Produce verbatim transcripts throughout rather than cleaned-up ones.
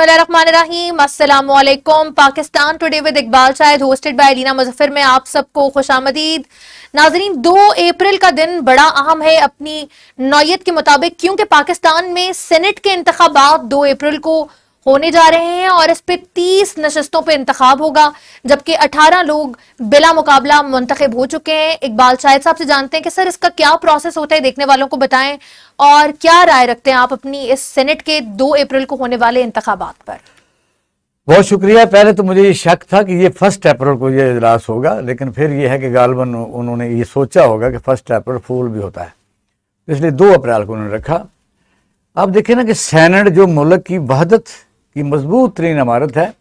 बिस्मिल्लाहिर्रहमानिर्रहीम। अस्सलामुअलैकुम। Pakistan today with Iqbal Shahid hosted by Reena Muzaffar में आप सबको खुशामदीद। नाजरीन, दो अप्रैल का दिन बड़ा अहम है अपनी नौयत के मुताबिक, क्योंकि पाकिस्तान में सेनेट के इंतखाबात दो अप्रैल को होने जा रहे हैं और इस पे तीस नशस्तों पे इंतखाब होगा, जबकि अठारह लोग बिला मुकाबला मुंतखब हो चुके हैं। इकबाल शाहिद साहब से जानते हैं कि सर इसका क्या प्रोसेस होता है, देखने वालों को बताएं और क्या राय रखते हैं आप अपनी इस सेनेट के दो अप्रैल को होने वाले इंतखाबात पर। बहुत शुक्रिया। पहले तो मुझे ये शक था कि ये फर्स्ट अप्रैल को ये इजलास होगा, लेकिन फिर यह है कि गालबन उन्होंने ये सोचा होगा कि फर्स्ट अप्रैल फूल भी होता है, इसलिए दो अप्रैल को उन्होंने रखा। आप देखें ना कि सेनेट जो मुल्क की वहदत की मजबूत तरीन इमारत है,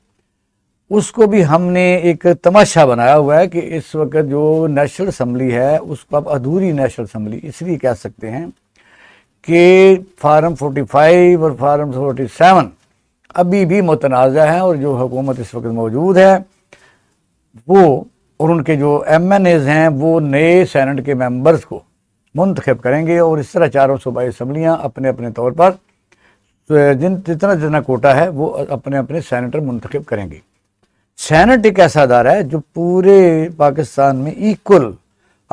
उसको भी हमने एक तमाशा बनाया हुआ है कि इस वक्त जो नेशनल असम्बली है उसको आप अधूरी नेशनल असम्बली इसलिए कह सकते हैं कि फार्म पैंतालीस और फार्म सैंतालीस अभी भी मुतनाज़ा हैं, और जो हुकूमत इस वक्त मौजूद है वो और उनके जो एम एन एज़ हैं वो नए सेनेट के मेम्बर्स को मुंतखब करेंगे, और इस तरह चारों सूबाई असम्बलियाँ अपने अपने तौर पर तो जिन जितना जितना कोटा है वो अपने अपने सेनेटर मुंतखब करेंगे। सेनेट एक ऐसा अदारा है जो पूरे पाकिस्तान में इक्वल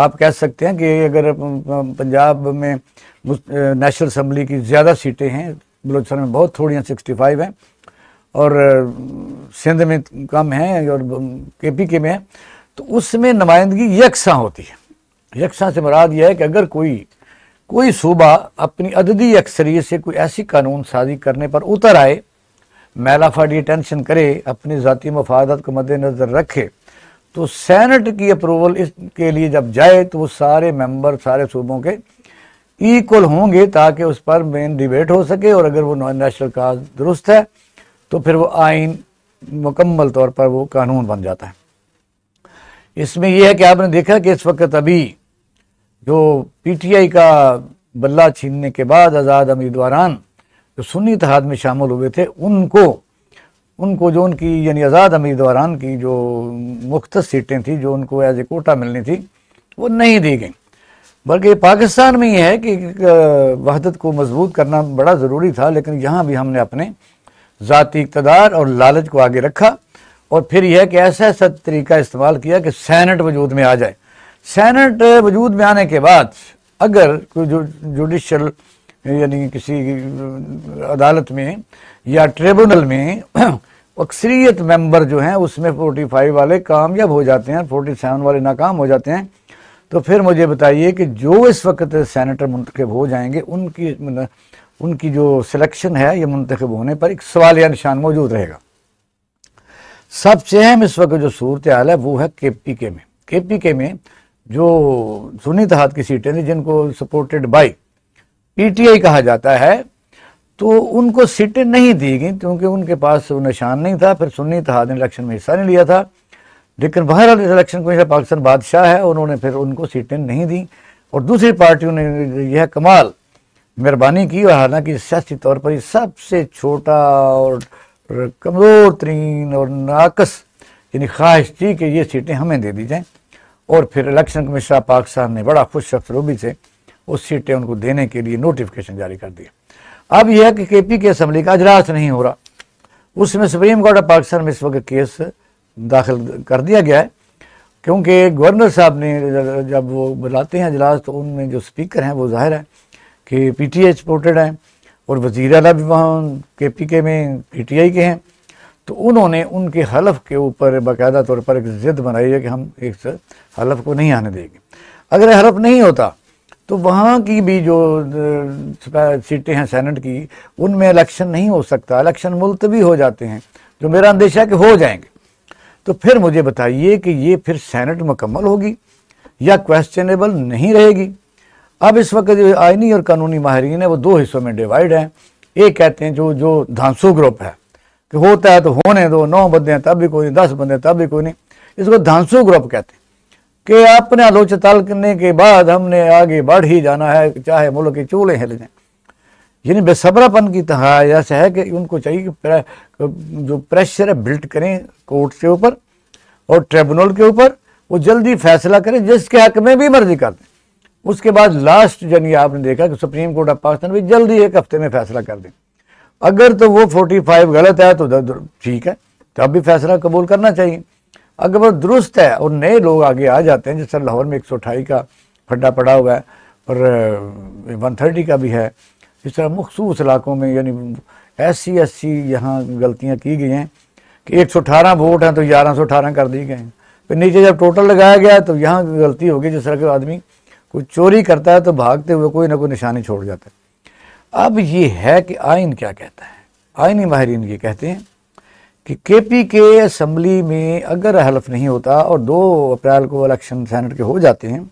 आप कह सकते हैं कि अगर पंजाब में नेशनल असम्बली की ज़्यादा सीटें हैं, बलोचिस्तान में बहुत थोड़ी हैं, सिक्सटी फाइव हैं, और सिंध में कम हैं और केपीके में है, तो उसमें नुमाइंदगी यकसां होती है। यकसां से मुराद यह है कि अगर कोई कोई सूबा अपनी अददी अक्सरियत से कोई ऐसी कानून साजी करने पर उतर आए, मैलाफाडी टेंशन करे, अपनी ज़ाती मफादत को मद्देनज़र रखे, तो सेनेट की अप्रूवल इसके लिए जब जाए तो वो सारे मेंबर सारे सूबों के इक्वल होंगे, ताकि उस पर मेन डिबेट हो सके, और अगर वो नेशनल काज दुरुस्त है तो फिर वो आइन मुकम्मल तौर पर वो कानून बन जाता है। इसमें यह है कि आपने देखा कि इस वक्त अभी जो पीटीआई का बल्ला छीनने के बाद आज़ाद उम्मीदवारान जो सुन्नी इत्तेहाद में शामिल हुए थे, उनको उनको जो उनकी यानी आज़ाद उम्मीदवारान की जो मुख्त सीटें थी जो उनको एज ए कोटा मिलनी थी वो नहीं दी गई। बल्कि पाकिस्तान में ये है कि वहदत को मजबूत करना बड़ा ज़रूरी था, लेकिन यहाँ भी हमने अपने ज़ाती इक़्तिदार और लालच को आगे रखा, और फिर यह है कि ऐसा ऐसा तरीका इस्तेमाल किया कि सेनेट वजूद में आ जाए। सेनेट वजूद में आने के बाद अगर कोई जो जुडिशल यानी किसी अदालत में या ट्रिब्यूनल में अक्सरियत मेंबर जो हैं उसमें पैंतालीस वाले कामयाब हो जाते हैं, सैंतालीस वाले नाकाम हो जाते हैं, तो फिर मुझे बताइए कि जो इस वक्त सेनेटर मुंतखब हो जाएंगे उनकी उनकी जो सिलेक्शन है या मुंतखब होने पर एक सवाल या निशान मौजूद रहेगा। सबसे अहम इस वक्त जो सूरत हाल है वो है के पी के में। के पी के में जो सुन्नी इत्तेहाद की सीटें थी जिनको सपोर्टेड बाय पीटीआई कहा जाता है, तो उनको सीटें नहीं दी गई क्योंकि उनके पास वो निशान नहीं था। फिर सुन्नी इत्तेहाद ने इलेक्शन में हिस्सा नहीं लिया था, लेकिन बहरहाल इलेक्शन कमीशन पाकिस्तान बादशाह है, उन्होंने फिर उनको सीटें नहीं दी, और दूसरी पार्टियों ने यह कमाल मेहरबानी की, और हालांकि सियासी तौर पर सबसे छोटा और कमज़ोर तरीन और नाकस यानी ख्वाहिश थी कि ये सीटें हमें दे दी जाएँ, और फिर इलेक्शन कमीशन ऑफ पाकिस्तान ने बड़ा खुश अफसरूबी से उस सीटें उनको देने के लिए नोटिफिकेशन जारी कर दिया। अब यह है कि के पी के असम्बली का अजलास नहीं हो रहा, उसमें सुप्रीम कोर्ट ऑफ पाकिस्तान में इस वक्त केस दाखिल कर दिया गया है, क्योंकि गवर्नर साहब ने जब वो बुलाते हैं अजलास तो उनमें जो स्पीकर हैं वो जाहिर है कि पी टी आई सपोर्टेड हैं, और वज़ीर आला भी वहाँ के पी के में पी टी आई के हैं, तो उन्होंने उनके हलफ के ऊपर बाकायदा तौर पर एक ज़िद बनाई है कि हम इस हलफ को नहीं आने देंगे। अगर हलफ नहीं होता तो वहाँ की भी जो सीटें हैं सेनेट की उनमें इलेक्शन नहीं हो सकता, इलेक्शन मुल्तवी हो जाते हैं, जो मेरा अंदेशा है कि हो जाएंगे। तो फिर मुझे बताइए कि ये फिर सेनेट मुकम्मल होगी या क्वेश्चनेबल नहीं रहेगी। अब इस वक्त जो आइनी और कानूनी माहरीन है वो दो हिस्सों में डिवाइड हैं। एक कहते हैं जो जो धांसू ग्रुप है कि होता है तो होने दो, नौ बंदे हैं तब भी कोई नहीं, दस बंदे हैं तब भी कोई नहीं, इसको धांसू ग्रुप कहते हैं कि आपने आलोचताल करने के बाद हमने आगे बढ़ ही जाना है, चाहे मुल्क के चूल्हे हिल जाएँ। यानी बेसब्रापन की तरह ऐसा है कि उनको चाहिए कि प्रे, जो प्रेशर है बिल्ट करें कोर्ट के ऊपर और ट्रिब्यूनल के ऊपर, वो जल्दी फैसला करें जिसके हक में भी मर्जी कर दें। उसके बाद लास्ट यानी आपने देखा कि सुप्रीम कोर्ट ऑफ पाकिस्तान भी जल्दी एक हफ्ते में फैसला कर दें। अगर तो वो फोर्टी फाइव गलत है तो ठीक है, तो अब भी फैसला कबूल करना चाहिए। अगर वो दुरुस्त है और नए लोग आगे आ जाते हैं, जैसे लाहौर में एक सौ अठाई का फड्डा पड़ा हुआ है और वन थर्टी का भी है, इस तरह मखसूस इलाकों में यानी ऐसी ऐसी यहाँ गलतियाँ की गई हैं कि एक सौ अठारह वोट हैं तो ग्यारह सौ अठारह कर दिए गए हैं। फिर नीचे जब टोटल लगाया गया तो यहाँ गलती होगी, जिस तरह के आदमी कोई चोरी करता है तो भागते हुए कोई ना कोई निशानी छोड़ जाता है। अब ये है कि आइन क्या कहता है। आइनी माहरीन ये कहते हैं कि केपीके असम्बली में अगर हलफ नहीं होता और दो अप्रैल को इलेक्शन सेनेट के हो जाते हैं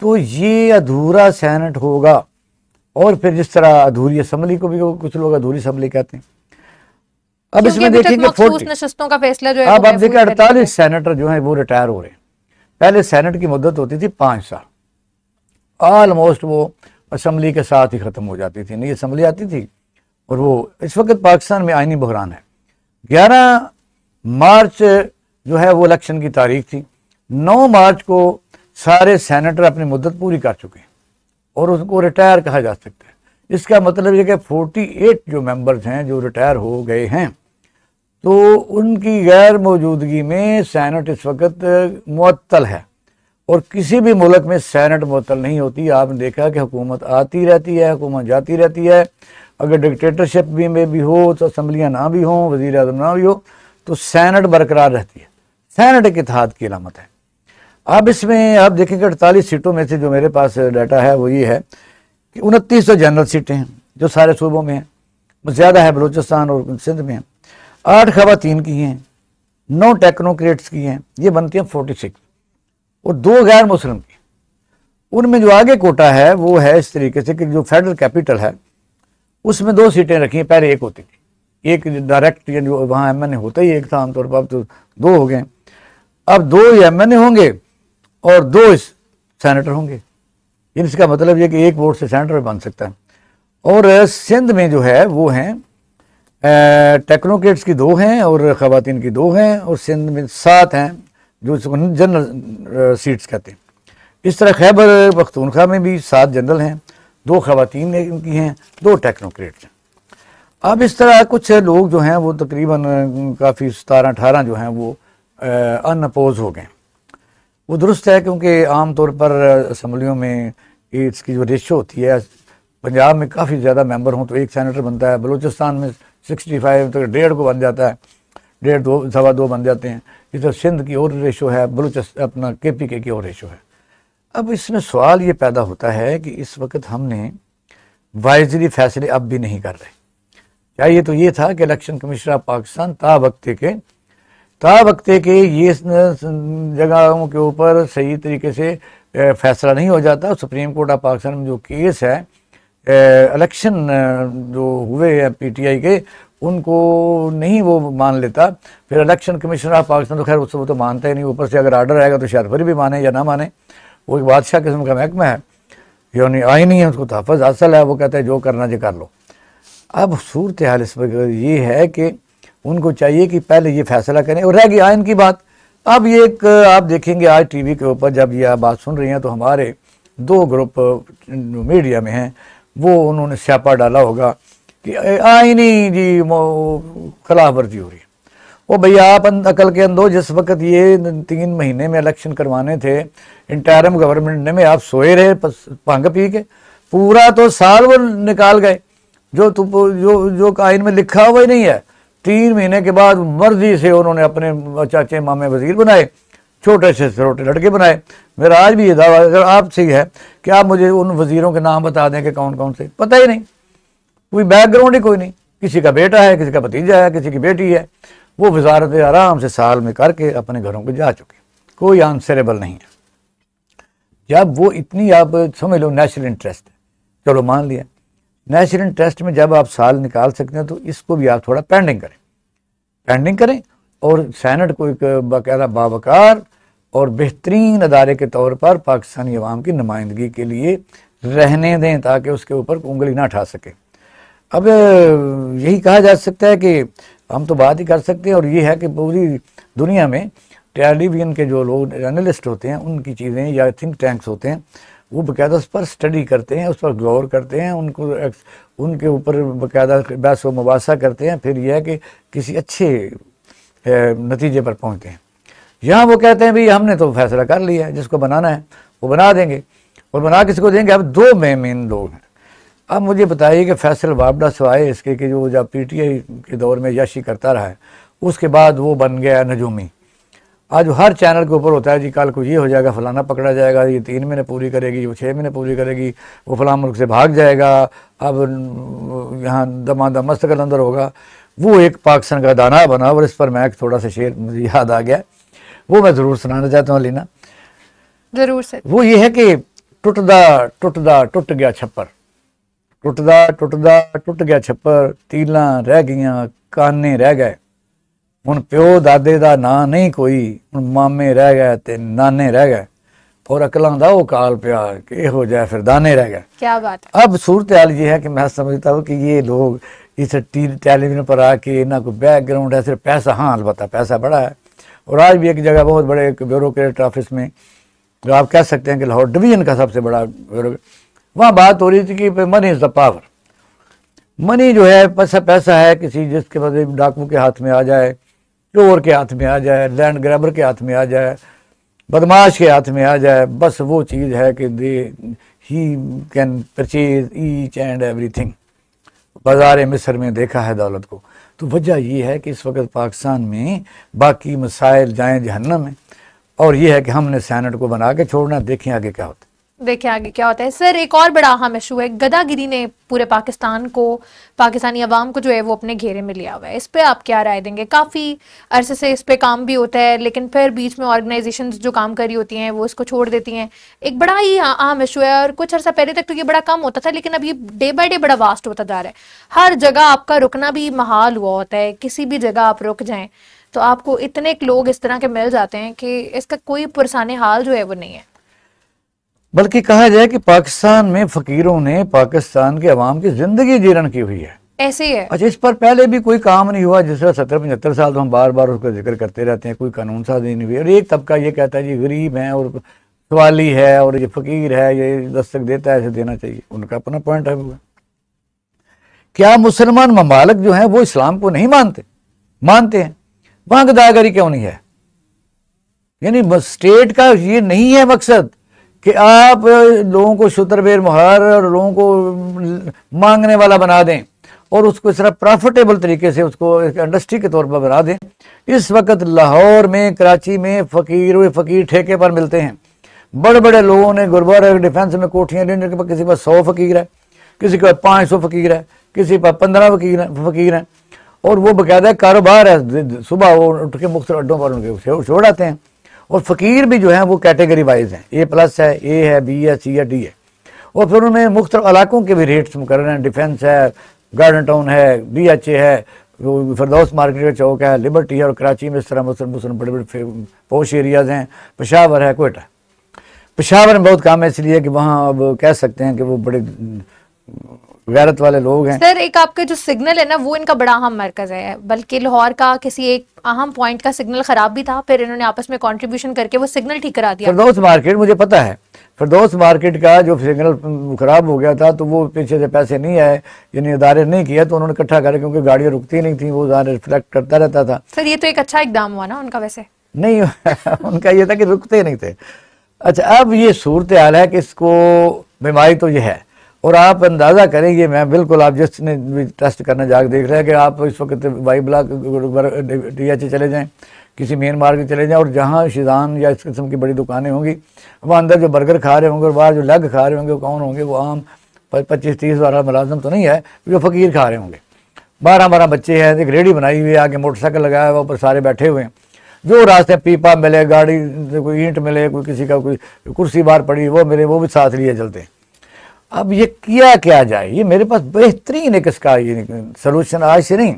तो ये अधूरा सेनेट होगा। और फिर जिस तरह अधूरी असम्बली को भी कुछ लोग अधूरी असम्बली कहते हैं। अब इसमें देखिए कि फोर्टी का फैसला जो है, अब आप देखिए अड़तालीस सेनेटर जो है वो रिटायर हो रहे हैं। पहले सेनेट की मुद्दत होती थी पाँच साल, ऑलमोस्ट वो असम्बली के साथ ही ख़त्म हो जाती थी, नहीं असम्बली आती थी। और वो इस वक्त पाकिस्तान में आइनी बहरान है। ग्यारह मार्च जो है वो इलेक्शन की तारीख थी, नौ मार्च को सारे सेनेटर अपनी मुद्दत पूरी कर चुके हैं और उसको रिटायर कहा जा सकता है। इसका मतलब ये कि अड़तालीस जो मेंबर्स हैं जो रिटायर हो गए हैं, तो उनकी गैर मौजूदगी में सेनेट इस वक्त मुअत्तल है। और किसी भी मुल्क में सेनेट मुअत्तल नहीं होती। आपने देखा कि हुकूमत आती रहती है, हुकूमत जाती रहती है। अगर डिक्टेटरशिप भी में भी हो तो असम्बलियाँ ना भी हों, वज़ीर आज़म ना भी हो, तो सेनेट बरकरार रहती है। सेनेट एक इत्तेहाद की अलामत है। अब इसमें आप देखेंगे अड़तालीस सीटों में से जो मेरे पास डाटा है वो ये है कि उनतीस तो जनरल सीटें हैं जो सारे सूबों में हैं, ज़्यादा है बलूचिस्तान और सिंध में हैं। आठ खवातीन की हैं, नौ टेक्नोक्रेट्स की हैं, ये बनती हैं फोर्टी सिक्स, और दो गैर मुस्लिम की। उनमें जो आगे कोटा है वो है इस तरीके से कि जो फेडरल कैपिटल है उसमें दो सीटें रखी हैं। पहले एक होती थी, एक डायरेक्ट या जो वहाँ एम एन ए होता ही एक था आमतौर पर, अब तो दो हो गए। अब दो एम एन ए होंगे और दो इस सेनेटर होंगे। इसका मतलब यह कि एक वोट से सेनेटर बन सकता है। और सिंध में जो है वो हैं टेक्नोक्रेट्स की दो हैं और ख़वातीन की दो हैं, और सिंध में सात हैं जो इसको जनरल सीट्स कहते हैं। इस तरह खैबर पख्तूनख्वा में भी सात जनरल हैं, दो ख़वातीन इनकी हैं, दो टेक्नोक्रेट्स हैं। अब इस तरह कुछ लोग जो हैं वो तकरीबन काफ़ी सतारह अठारह जो हैं वो अनअपोज हो गए। वो दुरुस्त है क्योंकि आम तौर पर असम्बलियों में इसकी जो रेशो होती है, पंजाब में काफ़ी ज़्यादा मेंबर हों तो एक सेनेटर बनता है, बलूचिस्तान में सिक्सटी फाइव तक डेढ़ को बन जाता है, डेढ़ दो सवा दो बन जाते हैं। इधर सिंध की और रेशो है, बलूचिस्तान अपना केपीके की और रेशो है। अब इसमें सवाल ये पैदा होता है कि इस वक्त हमने वाइजली फैसले अब भी नहीं कर रहे। चाहिए तो ये था कि इलेक्शन कमीशन ऑफ पाकिस्तान ता वक्ते के वक्ते के ये जगहों के ऊपर सही तरीके से फैसला नहीं हो जाता। सुप्रीम कोर्ट ऑफ पाकिस्तान में जो केस है इलेक्शन जो हुए हैं पीटीआई के, उनको नहीं वो मान लेता। फिर इलेक्शन कमीशन ऑफ पाकिस्तान तो खैर उससे वो तो मानता ही नहीं, ऊपर से अगर आर्डर आएगा तो शायद फिर भी माने या ना माने। वो एक बादशाह किस्म का महकमा है, यानी आई नहीं है उसको तहफ़्फ़ुज़ हासिल है, वो कहता है जो करना चाहिए कर लो। अब सूरत हाल इस वक्त ये है कि उनको चाहिए कि पहले ये फैसला करें। और रह गई आइन की बात, अब ये एक आप देखेंगे आज टीवी के ऊपर जब ये आप बात सुन रही हैं तो हमारे दो ग्रुप मीडिया में हैं, वो उन्होंने स्यापा डाला होगा कि आइनी जी खिलाफ वर्जी हो रही है। वो भैया आप अकल के अंदर, जिस वक्त ये तीन महीने में इलेक्शन करवाने थे इंटरिम गवर्नमेंट ने में आप सोए रहे भांग पी के, पूरा तो साल वो निकाल गए। जो तुम जो जो आइन में लिखा हुआ ही नहीं है, तीन महीने के बाद मर्जी से उन्होंने अपने चाचे मामे वजीर बनाए, छोटे से छोटे लड़के बनाए। मेरा आज भी ये दावा अगर आपसे ही है कि आप मुझे उन वजीरों के नाम बता दें कि कौन कौन से, पता ही नहीं, कोई बैकग्राउंड ही कोई नहीं। किसी का बेटा है, किसी का भतीजा है, किसी की बेटी है, वो वजारत आराम से साल में करके अपने घरों को जा चुके। कोई आंसरेबल नहीं है। जब वो इतनी आप समझ लो नेशनल इंटरेस्ट है, चलो मान लिया नेशनल इंटरेस्ट में जब आप साल निकाल सकते हैं तो इसको भी आप थोड़ा पेंडिंग करें, पेंडिंग करें और सेनेट को एक बाकायदा बावकार और बेहतरीन अदारे के तौर पर पाकिस्तानी अवाम की नुमाइंदगी के लिए रहने दें ताकि उसके ऊपर उंगली ना उठा सके। अब यही कहा जा सकता है कि हम तो बात ही कर सकते हैं। और ये है कि पूरी दुनिया में टेलीविज़न के जो लोग एनालिस्ट होते हैं उनकी चीज़ें या थिंक टैंक्स होते हैं वो बाकायदा उस पर स्टडी करते हैं, उस पर गौर करते हैं, उनको उनके ऊपर बाकायदा बहस व मुबासा करते हैं, फिर यह है कि किसी अच्छे नतीजे पर पहुँचते हैं। यहाँ वो कहते हैं भाई हमने तो फैसला कर लिया है, जिसको बनाना है वो बना देंगे, और बना किसको देंगे? अब दो मेन लोग हैं। अब मुझे बताइए कि फैसल वाबड़ा सवाए इसके कि जो जब पीटीआई के दौर में याशी करता रहा है, उसके बाद वो बन गया नजूमी। आज हर चैनल के ऊपर होता है जी कल को ये हो जाएगा, फलाना पकड़ा जाएगा, ये तीन महीने पूरी करेगी, वो छः महीने पूरी करेगी, वो फलां मुल्क से भाग जाएगा, अब यहाँ दमादम मस्तकल अंदर होगा। वो एक पाकिस्तान का दाना बना, और इस पर मैं थोड़ा सा शेर मुझे याद आ गया, वो मैं ज़रूर सुनाना चाहता हूँ लीना, ज़रूर सर। वो ये है कि टुटदा टुटदा टुट गया छप्पर, टुटदा टुटदा टुट गया छप्पर, तीलां रह गईयां काने रह गए, हुण प्यो दादे दा नां नहीं कोई, हुण मामे रह गए ते नाने रह गए, और अकलां दा ओ काल पिया के हो जाए फिर दाने रह गए। क्या बात है। अब सूरत हाल ये है कि मैं समझता हूँ कि ये लोग इस टेलीविजन पर आके इन्हें कोई बैकग्राउंड है, सिर्फ पैसा, हाँ अलबत्ता पैसा बड़ा है। और आज भी एक जगह बहुत बड़े एक ब्यूरोक्रेट ऑफिस में, जो आप कह सकते हैं कि लाहौर डिवीजन का सबसे बड़ा ब्यूरोक्रेट, वहाँ बात हो रही थी कि money is the power, money जो है पैसा पैसा है, किसी जिसके मतलब डाकू के हाथ में आ जाए, चोर के हाथ में आ जाए, लैंड ग्रैबर के हाथ में आ जाए, बदमाश के हाथ में आ जाए, बस वो चीज़ है कि दे ही can purchase each and everything. बाजार मिस्र में देखा है दौलत को। तो वजह ये है कि इस वक्त पाकिस्तान में बाकी मसाइल जाएँ जहन्नम में, और ये है कि हमने सेनेट को बना के छोड़ना, देखें आगे क्या होता है, देखें आगे क्या होता है। सर एक और बड़ा अहम इशू है, गदागिरी ने पूरे पाकिस्तान को, पाकिस्तानी अवाम को जो है वो अपने घेरे में लिया हुआ है। इस पे आप क्या राय देंगे? काफ़ी अरसे से इस पे काम भी होता है, लेकिन फिर बीच में ऑर्गेनाइजेशंस जो काम कर रही होती हैं वो इसको छोड़ देती हैं। एक बड़ा ही अहम इशू है, और कुछ अर्सा पहले तक तो ये बड़ा कम होता था, लेकिन अब ये डे बाई डे बड़ा वास्ट होता जा रहा है। हर जगह आपका रुकना भी महाल हुआ होता है, किसी भी जगह आप रुक जाएँ तो आपको इतने लोग इस तरह के मिल जाते हैं कि इसका कोई पुरसाने हाल जो है वो नहीं है। बल्कि कहा जाए कि पाकिस्तान में फकीरों ने पाकिस्तान के अवाम की जिंदगी जीरन की हुई है, ऐसे है। अच्छा, इस पर पहले भी कोई काम नहीं हुआ, जिस तरह सत्तर पचहत्तर साल तो हम बार बार उसका जिक्र करते रहते हैं, कोई कानून साजी नहीं हुई। और एक तबका ये कहता है जी गरीब है और सवाली है और ये फकीर है, ये दस्तक देता है, ऐसे देना चाहिए, उनका अपना पॉइंट है। क्या मुसलमान ममालिक जो हैं वो इस्लाम को नहीं मानते? मानते हैं, वहाँ गदागरी क्यों नहीं है? यानी स्टेट का ये नहीं है मकसद कि आप लोगों को शुतरबेर मुहार और लोगों को मांगने वाला बना दें और उसको इस तरह प्रॉफिटेबल तरीके से उसको इंडस्ट्री के तौर पर बना दें। इस वक्त लाहौर में, कराची में फ़कीर व फ़कीर ठेके पर मिलते हैं। बड़े बड़े लोगों ने गुरबार डिफेंस में कोठियाँ ली, जिनके पास किसी पर सौ फ़कीर है, किसी के पास पाँच सौ फ़कीर है, किसी पर पंद्रह फ़कीर हैं फ़कीर हैं और वो बाकायदा कारोबार है। सुबह वो उठ के मुख्तलिफ अड्डों पर उनके छोड़ आते हैं। और फ़कीर भी जो हैं वो कैटेगरी वाइज हैं, ए प्लस है, ए है, बी है, सी है, डी है। और फिर उनमें मुख्तलिफ इलाकों के भी रेट्स मुकर्रर हैं। डिफेंस है, गार्डन टाउन है, डी एच ए है, फिरदौस मार्केट का चौक है, लिबर्टी है, और कराची में इस तरह मुस्लिम मुस्लिम बड़े बड़े पोश एरियाज़ हैं। पेशावर है, क्वेटा। पेशावर में बहुत काम है, इसलिए कि वहाँ अब कह सकते हैं कि वो बड़े गैरत वाले लोग हैं। सर एक आपका जो सिग्नल है ना वो इनका बड़ा अहम मरकज है, बल्कि लाहौर का किसी एक अहम पॉइंट का सिग्नल खराब भी था, फिर इन्होंने आपस में कंट्रीब्यूशन करके वो सिग्नल ठीक करा दिया। फिरदौस मार्केट, मुझे पता है फिरदौस मार्केट का जो सिग्नल खराब हो गया था, तो वो पीछे से पैसे नहीं आए, यानी अदारे नहीं किया, तो उन्होंने इकट्ठा करा, क्योंकि गाड़ियाँ रुकती नहीं थी, वो रिफ्लेक्ट करता रहता था। सर ये तो एक अच्छा इकदाम हुआ ना उनका, वैसे नहीं उनका ये था कि रुकते नहीं थे। अच्छा, अब ये सूरत हाल है कि इसको बीमारी तो ये है, और आप अंदाज़ा करेंगे, मैं बिल्कुल आप जिसने भी टेस्ट करना जाकर देख रहे हैं कि आप इस वक्त Y block D H A चले जाएं, किसी मेन मार्केट चले जाएं, और जहां शिजान या इस किस्म की बड़ी दुकानें होंगी, वहाँ अंदर जो बर्गर खा रहे होंगे और बाहर जो लग खा रहे होंगे वो कौन होंगे? वो आम पच्चीस तीस हज़ार मुलाजम तो नहीं है, जो फ़कीर खा रहे होंगे। बारह बारह बच्चे हैं, एक रेडी बनाई हुई है, आगे मोटरसाइकिल लगाया हुआ, ऊपर सारे बैठे हुए हैं। जो रास्ते पीपा मिले, गाड़ी कोई ईंट मिले, कोई किसी का कोई कुर्सी बाहर पड़ी वो मिले, वो भी साथ लिए चलते हैं। अब ये किया क्या जाए? ये मेरे पास बेहतरीन एक इसका ये सलूशन आज से नहीं,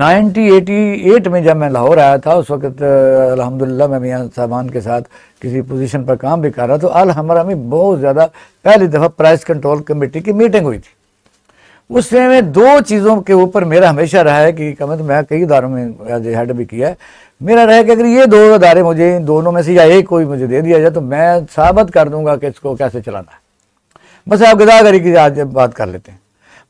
नाइनटीन एटी एट में जब मैं लाहौर आया था, उस वक्त अल्हम्दुलिल्लाह मैं मियाँ साहबान के साथ किसी पोजीशन पर काम भी कर रहा था। अल हमरा में बहुत ज़्यादा पहली दफ़ा प्राइस कंट्रोल कमेटी की मीटिंग हुई थी, उससे में दो चीज़ों के ऊपर मेरा हमेशा रहा है कि कम मैं कई इदारों में एज ए हेड भी किया है, मेरा रहा है कि अगर ये दो अदारे मुझे इन दोनों में से या एक कोई मुझे दे दिया जाए तो मैं साबित कर दूंगा कि इसको कैसे चलाना है। बस आप गदागरी की आज बात कर लेते हैं।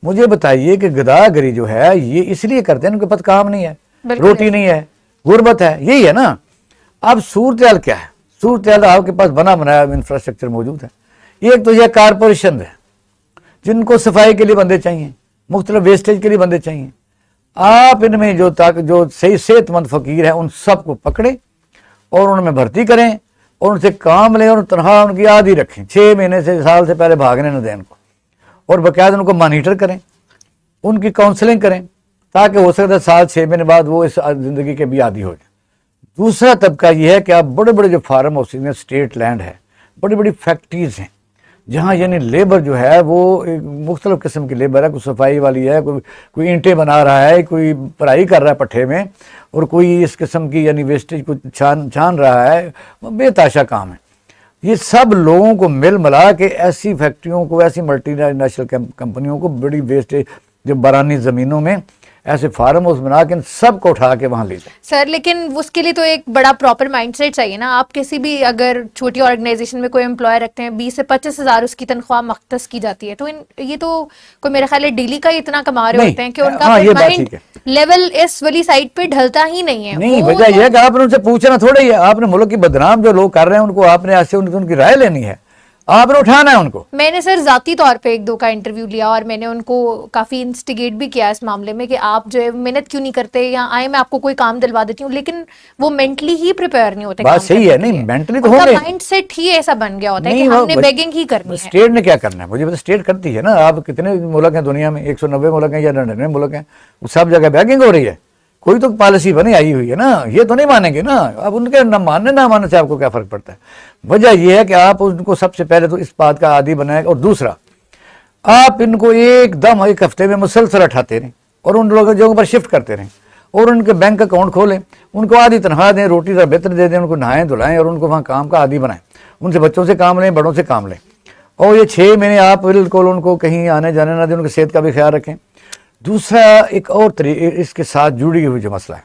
मुझे बताइए कि गदागरी जो है ये इसलिए करते हैं उनके पास काम नहीं है, रोटी नहीं है, गुर्बत है, यही है ना। अब सूरत क्या है? सूरत आपके पास बना बनाया इंफ्रास्ट्रक्चर मौजूद है। एक तो यह कारपोरेशन है जिनको सफाई के लिए बंदे चाहिए, मुख्तलिफ वेस्टेज के लिए बंदे चाहिए। आप इनमें जो ताक जो सही सेहतमंद फकीर हैं उन सबको पकड़ें और उनमें भर्ती करें और उनसे काम लें और तनख्वाह उनकी आधी रखें, छः महीने से साल से पहले भागने न दें उनको, और बाकायदा उनको मॉनिटर करें, उनकी काउंसलिंग करें ताकि हो सकता है साल छः महीने बाद वो इस ज़िंदगी के भी आदी हो जाए। दूसरा तबका ये है कि आप बड़े बड़े जो फार्म हाउसिंग में स्टेट लैंड है, बड़ी बड़ी फैक्ट्रीज़ हैं जहाँ यानी लेबर जो है वो मुख्तलिफ़ किस्म की लेबर है, कोई सफाई वाली है, कोई कोई ईंटें बना रहा है, कोई पढ़ाई कर रहा है पट्ठे में, और कोई इस किस्म की यानी वेस्टेज को छान छान रहा है। बेताशा काम है। ये सब लोगों को मिल मिला के ऐसी फैक्ट्रियों को, ऐसी मल्टी नेशनल कंपनियों को बड़ी वेस्टेज जो बरानी ज़मीनों में ऐसे फार्म हाउस बना के सबको उठा के वहाँ ले जाए। सर लेकिन उसके लिए तो एक बड़ा प्रॉपर माइंडसेट चाहिए ना। आप किसी भी अगर छोटी ऑर्गेनाइजेशन में कोई एम्प्लॉय रखते हैं, बीस से पच्चीस हज़ार उसकी तनख्वाह मख्तस की जाती है, तो इन ये तो कोई मेरा ख्याल है डेली का इतना कमा रहे होते हैं कि उनका हाँ, ये बात ठीक है। लेवल इस वाली साइड पे ढलता ही नहीं है। नहीं वजह यह कि आपने उनसे पूछना थोड़ा ही है, आपने मुल्क की बदनाम जो लोग कर रहे हैं उनको आपने ऐसे उनकी राय लेनी है, आपने उठाना है उनको। मैंने सर जाती तौर पे एक दो का इंटरव्यू लिया और मैंने उनको काफ़ी इंस्टिगेट भी किया इस मामले में कि आप जो है मेहनत क्यों नहीं करते, या आए मैं आपको कोई काम दिलवा देती हूँ, लेकिन वो मेंटली ही प्रिपेयर नहीं होते। बात सही है, नहीं मेंटली तो होंगे, माइंडसेट ही ऐसा बन गया होता है कि हमने बेगिंग ही करनी है। स्टेट ने क्या करना है मुझे पता, स्टेट करती है ना। आप कितने मुल्क हैं दुनिया में, एक सौ नब्बे मुल्क हैं या निन्यानवे मुल्क हैं, सब जगह बेगिंग हो रही है। कोई तो पॉलिसी बनी आई हुई है ना, ये तो नहीं मानेंगे ना। अब उनके ना मानने ना मानने से आपको क्या फ़र्क पड़ता है? वजह यह है कि आप उनको सबसे पहले तो इस बात का आदी बनाएं, और दूसरा आप इनको एकदम एक हफ्ते में मुसलसल उठाते रहें और उन लोगों जगहों पर शिफ्ट करते रहें और उनके बैंक अकाउंट खोलें, उनको आधी तनख्वाह दें, रोटी का बेहतर दे दें, उनको नहाएं धुलाएं और उनको वहाँ काम का आदी बनाएं। उनसे बच्चों से काम लें, बड़ों से काम लें, और ये छः महीने आप बिल्कुल उनको कहीं आने जाने ना दें, उनकी सेहत का भी ख्याल रखें। दूसरा एक और तरीके इसके साथ जुड़ी हुई जो मसला है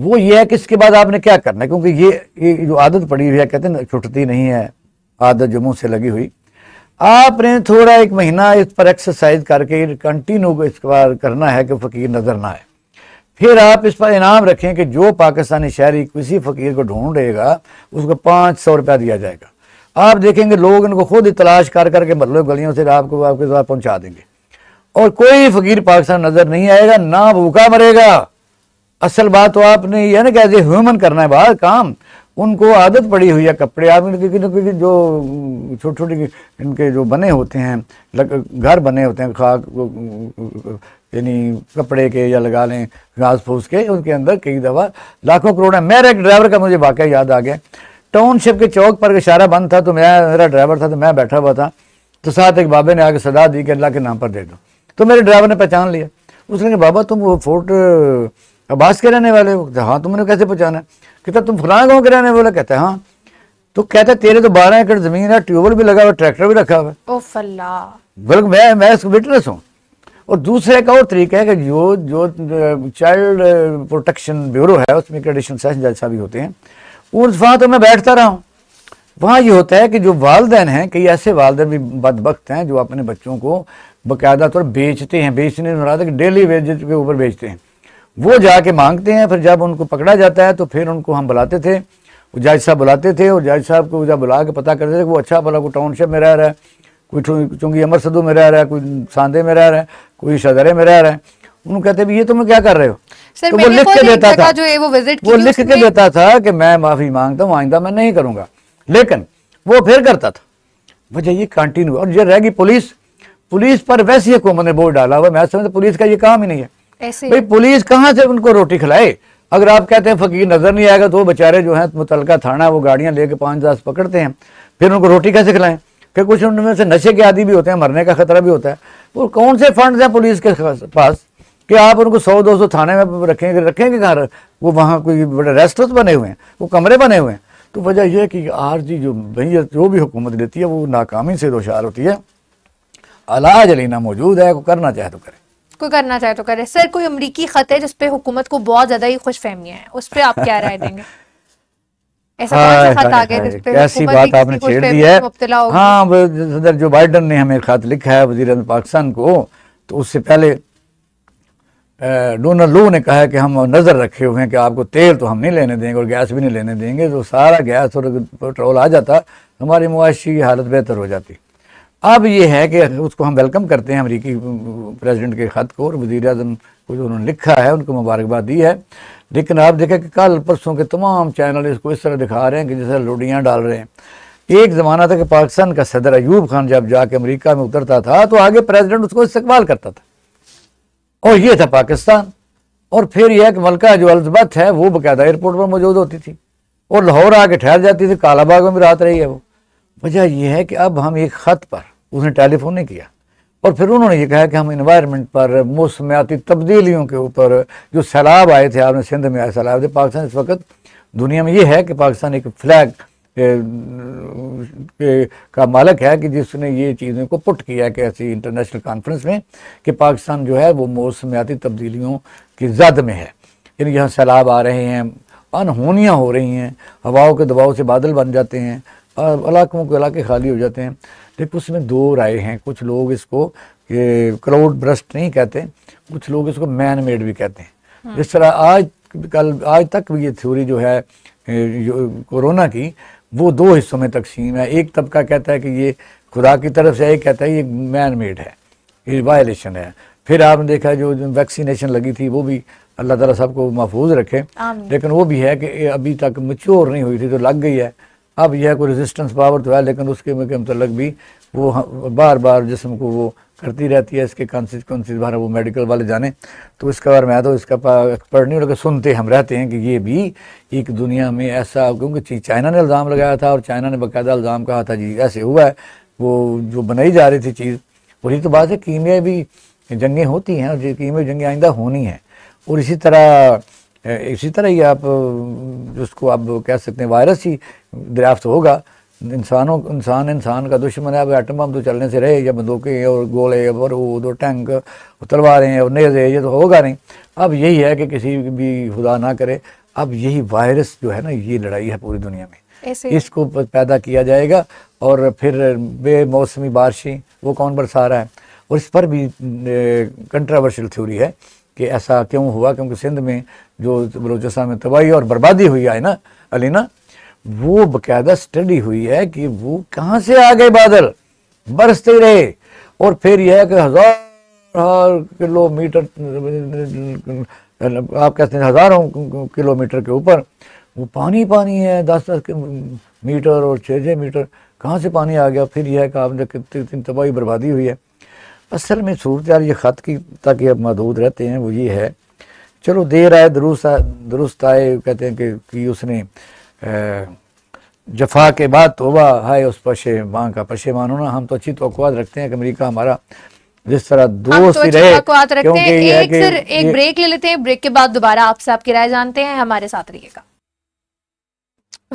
वो ये है कि इसके बाद आपने क्या करना है, क्योंकि ये, ये जो आदत पड़ी हुई है, कहते हैं छुटती नहीं है आदत जो मुंह से लगी हुई। आपने थोड़ा एक महीना इस पर एक्सरसाइज करके कंटिन्यू इसके बार करना है कि फ़कीर नज़र ना आए। फिर आप इस पर इनाम रखें कि जो पाकिस्तानी शहरी किसी फ़कीर को ढूंढेगा उसको पाँच सौ रुपया दिया जाएगा। आप देखेंगे लोग इनको खुद ही तलाश कर करके मतलब गलियों से आपको आपके साथ पहुँचा देंगे और कोई फकीर पाकिस्तान नज़र नहीं आएगा, ना भूखा मरेगा। असल बात तो आपने यह ना कि एज ए ह्यूमन करना है बाहर काम। उनको आदत पड़ी हुई है कपड़े, आप क्योंकि जो छोटे छोटे इनके जो बने होते हैं घर बने होते हैं खाक यानी कपड़े के या लगा लें घास फूस के, उनके अंदर कई दफ़ा लाखों करोड़ है। मेरा एक ड्राइवर का मुझे वाकया याद आ गया। टाउनशिप के चौक पर इशारा बंद था, तो मैं मेरा ड्राइवर था, तो मैं बैठा हुआ था, तो साथ एक बाबे ने आके सदा दी कि अल्लाह के नाम पर दे दो। तो मेरे ड्राइवर ने पहचान लिया, उसने कहा बाबा तुम वो फोर्ट अब्बास के रहने वाले हो? हाँ। तुमने कैसे पहचाना? कहता तुम फलां गाँव के रहने वाले? कहता है हाँ। तो कहता तेरे तो बारह एकड़ जमीन है, ट्यूबवेल भी लगा हुआ, ट्रैक्टर भी रखा हुआ है। मैं मैं इसको विटनेस हूँ। और दूसरे का और तरीका है कि जो जो चाइल्ड प्रोटेक्शन ब्यूरो है उसमें एक एडिशनल सेशन जज साहब भी होते हैं, उस वहाँ तो मैं बैठता रहा हूँ। वहाँ ये होता है कि जो वालदैन हैं, कई ऐसे वालदैन भी बदबख्त हैं जो अपने बच्चों को बाकायदा तौर बेचते हैं, बेचने में कि डेली वेजेस के ऊपर बेचते हैं, वो जाके मांगते हैं। फिर जब उनको पकड़ा जाता है तो फिर उनको हम बुलाते थे, जज साहब बुलाते थे, और जज साहब को जब बुला के पता करते थे वो अच्छा भला कोई टाउनशिप में रह रहा है, कोई चूँकि अमर सदू में रह रहा है, कोई सांदे में रह रहा है, कोई शदरे में रह रहा है। उनको कहते भी ये तुम्हें क्या कर रहे हो? सर, तो वो लिख के देता था, वो लिख के देता था कि मैं माफ़ी मांगता हूँ, आइंदा मैं नहीं करूँगा, लेकिन वो फिर करता था। वजह ये कंटिन्यू। और ये रहेगी पुलिस, पुलिस पर वैसी हुकूमत ने बोर्ड डाला हुआ। मैं समझता पुलिस का ये काम ही नहीं है भाई। पुलिस कहाँ से उनको रोटी खिलाए? अगर आप कहते हैं फकीर नजर नहीं आएगा तो वो बेचारे जो हैं मुतलका थाना वो गाड़ियाँ लेके पाँच दस पकड़ते हैं, फिर उनको रोटी कैसे खिलाएं? फिर कुछ उनमें से नशे के आदि भी होते हैं, मरने का खतरा भी होता है। वो कौन से फंड हैं पुलिस के पास कि आप उनको सौ दो सौ थाने में रखेंगे? रखेंगे कहाँ? वो वहाँ कोई बड़े रेस्टोरेंट बने हुए हैं, वो कमरे बने हुए हैं। तो वजह यह है कि आर्जी जो भैया जो भी हुकूमत लेती है वो नाकामी से दोषार होती है। अलाज अलीना मौजूद है, कोई करना चाहे तो करे, कोई करना चाहे तो करे। सर कोई अमरीकी खत है जिसपे हुकूमत को बहुत ज्यादा ही खुशफहमी है, उस पर आप क्या राय देंगे? ऐसा कौन सा खत आ गया जिसपे ऐसी बात आपने छेड़ दी है? हाँ, सदर जो बाइडन ने हमें खत लिखा है वज़ीर-ए-आज़म पाकिस्तान को, तो उससे पहले डोनाल्ड लू ने कहा है कि हम नज़र रखे हुए हैं कि आपको तेल तो हम नहीं लेने देंगे और गैस भी नहीं लेने देंगे। तो सारा गैस और पेट्रोल आ जाता, हमारी मुआशी की हालत बेहतर हो जाती। अब ये है कि उसको हम वेलकम करते हैं अमरीकी प्रेसिडेंट के ख़त को, और वज़ीर-ए-आज़म को जो उन्होंने लिखा है उनको मुबारकबाद दी है। लेकिन आप देखें कि कल परसों के तमाम चैनल इसको इस तरह दिखा रहे हैं कि जैसे लोडियाँ डाल रहे हैं। एक ज़माना था कि पाकिस्तान का सदर अयूब खान जब जाके अमेरिका में उतरता था तो आगे प्रेसिडेंट उसको इस्तकबाल करता था, और ये था पाकिस्तान। और फिर यह कि मलका जो एलिज़ाबेथ है वो बाकायदा एयरपोर्ट पर मौजूद होती थी और लाहौर आके ठहर जाती थी, कालाबाग में भी रात रही है वो। वजह यह है कि अब हम एक ख़त पर, उसने टेलीफोन नहीं किया, और फिर उन्होंने ये कहा कि हम इन्वायरमेंट पर, मौसमियाती तब्दीलियों के ऊपर, जो सैलाब आए थे, आपने सिंध में आए सैलाब थे, पाकिस्तान इस वक्त दुनिया में ये है कि पाकिस्तान एक फ्लैग का मालिक है कि जिसने ये चीज़ों को पुट किया कि ऐसी इंटरनेशनल कॉन्फ्रेंस में कि पाकिस्तान जो है वो मौसमियाती तब्दीलियों की जद में है। यानी यहाँ सैलाब आ रहे हैं, अनहोनियाँ हो रही हैं, हवाओं के दबाव से बादल बन जाते हैं, इलाकों के इलाके खाली हो जाते हैं। देखो उसमें दो राय हैं, कुछ लोग इसको क्लाउड ब्रस्ट नहीं कहते, कुछ लोग इसको मैन मेड भी कहते हैं। जिस तरह आज कल आज तक भी ये थ्योरी जो है जो कोरोना की, वो दो हिस्सों में तकसीम है। एक तबका कहता है कि ये खुदा की तरफ से, एक कहता है ये मैन मेड है, ये वायलेशन है। फिर आपने देखा जो, जो वैक्सीनेशन लगी थी, वो भी अल्लाह ताला सबको महफूज रखे, लेकिन वो भी है कि अभी तक मैच्योर नहीं हुई थी तो लग गई है। अब यह कोई रेजिस्टेंस पावर तो है, लेकिन उसके मतलब भी वो बार बार जिसम को वो करती रहती है, इसके कॉन्सिक्वेंसेस बाहर वो मेडिकल वाले जाने। तो इसका बार मैं तो इसका एक्सपर्ट नहीं, लेकिन सुनते हम रहते हैं कि ये भी एक दुनिया में ऐसा, क्योंकि चाइना ने इल्ज़ाम लगाया था और चाइना ने बाकायदा इल्ज़ाम कहा था जी ऐसे हुआ है, वो जो बनाई जा रही थी चीज़। वही तो बात है, कीमिया भी जंगें होती हैं और कीमिया जंगें आइंदा होनी है। और इसी तरह इसी तरह ही आप जिसको आप कह सकते हैं वायरस ही दरियाफ्त होगा। इंसानों इंसान इंसान का दुश्मन है। अब एटम बम तो चलने से रहे, या बंदूकें और गोले और वो दो टैंक तलवारें और नेज़े, ये तो होगा नहीं। अब यही है कि किसी भी खुदा ना करे, अब यही वायरस जो है ना, ये लड़ाई है पूरी दुनिया में, इसको पैदा किया जाएगा। और फिर बेमौसमी बारिशें, वो कौन बरसा रहा है? और इस पर भी कंट्रावर्शियल थ्योरी है कि ऐसा क्यों हुआ, क्योंकि सिंध में जो बलोचिस्तान में तबाही और बर्बादी हुई है ना अलीना, वो बाकायदा स्टडी हुई है कि वो कहाँ से आ गए, बादल बरसते रहे। और फिर यह है कि हज़ार किलोमीटर, आप कहते हैं हज़ारों किलोमीटर के ऊपर वो पानी पानी है, दस दस मीटर और छः छः मीटर कहाँ से पानी आ गया। फिर यह है कि आपने कितनी तबाही बर्बादी हुई है। असल में सूरत यार ये ख़त की तक अब महदूद रहते हैं, वो ये है चलो देर आए दुरुस्त दुरुस्त आए, कहते हैं कि, कि उसने जफा के बाद तोबा, हाय उस पशेमान का पशेमान होना। हम तो अच्छी तवक्कुआत रखते हैं कि अमरीका हमारा जिस तरह दोस्त ही रहे। क्योंकि एक, सर, एक ब्रेक ले लेते हैं, ब्रेक के बाद दोबारा आपसे आपकी राय जानते हैं, हमारे साथ रहिएगा।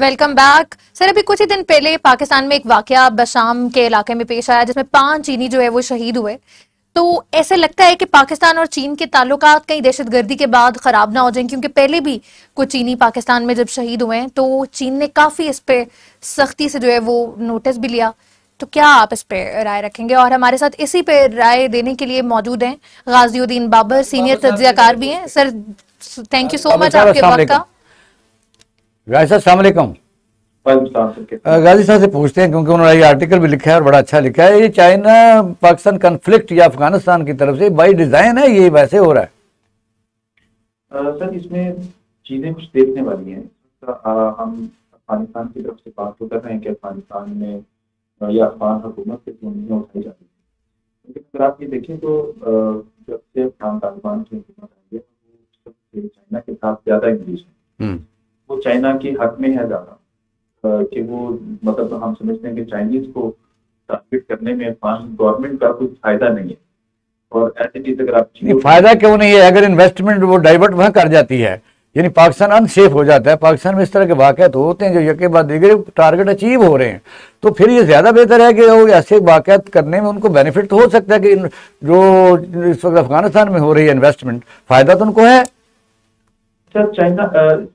Welcome back. सर अभी कुछ ही दिन पहले पाकिस्तान में एक वाकया बशाम के इलाके में पेश आया जिसमें पांच चीनी जो है वो शहीद हुए। तो ऐसे लगता है कि पाकिस्तान और चीन के ताल्लुकात कहीं दहशतगर्दी के बाद खराब ना हो जाएं, क्योंकि पहले भी कुछ चीनी पाकिस्तान में जब शहीद हुए हैं तो चीन ने काफी इस पे सख्ती से जो है वो नोटिस भी लिया। तो क्या आप इस पे राय रखेंगे? और हमारे साथ इसी पे राय देने के लिए मौजूद हैं गाजिउद्दीन बाबर, सीनियर तज्जियाकार भी हैं। Sir thank you so much आपके वक्त का। गाजी साहब अस्सलाम वालेकुम। गाजी साहब से पूछते हैं क्योंकि उन्होंने ये आर्टिकल भी लिखा है और बड़ा अच्छा लिखा है। ये चाइना पाकिस्तान कन्फ्लिक्ट या अफगानिस्तान की तरफ से बाई डिजाइन है, ये वैसे हो रहा है? आ, सर इसमें चीजें कुछ देखने वाली हैं। हम अफगानिस्तान की तरफ से बात तो कर रहे हैं कि अफगानिस्तान में या अफगान हुकूमत से उंगलियां उठाई जाती है, लेकिन अगर आप ये देखें तो जब से अफगान तालिबान की हुकूमत आई है वो चाइना के साथ ज्यादा इंगेज है। वो चाइना के हक में है ज्यादा कि वो मतलब हम समझते हैं कि चाइनीज को टारगेट करने में अफगान गवर्नमेंट का कुछ फायदा नहीं है। और ऐसी चीज अगर आप फायदा क्यों नहीं है? अगर इन्वेस्टमेंट वो डाइवर्ट वहाँ कर जाती है यानी पाकिस्तान अनसेफ हो जाता है, पाकिस्तान में इस तरह के वाक़ात होते हैं जो यके बाद दीगरे टारगेट अचीव हो रहे हैं। तो फिर ये ज़्यादा बेहतर है कि वो ऐसे वाक़ात करने में उनको बेनिफिट तो हो सकता है कि जो इस वक्त अफगानिस्तान में हो रही है इन्वेस्टमेंट, फ़ायदा तो उनको है। सर चाइना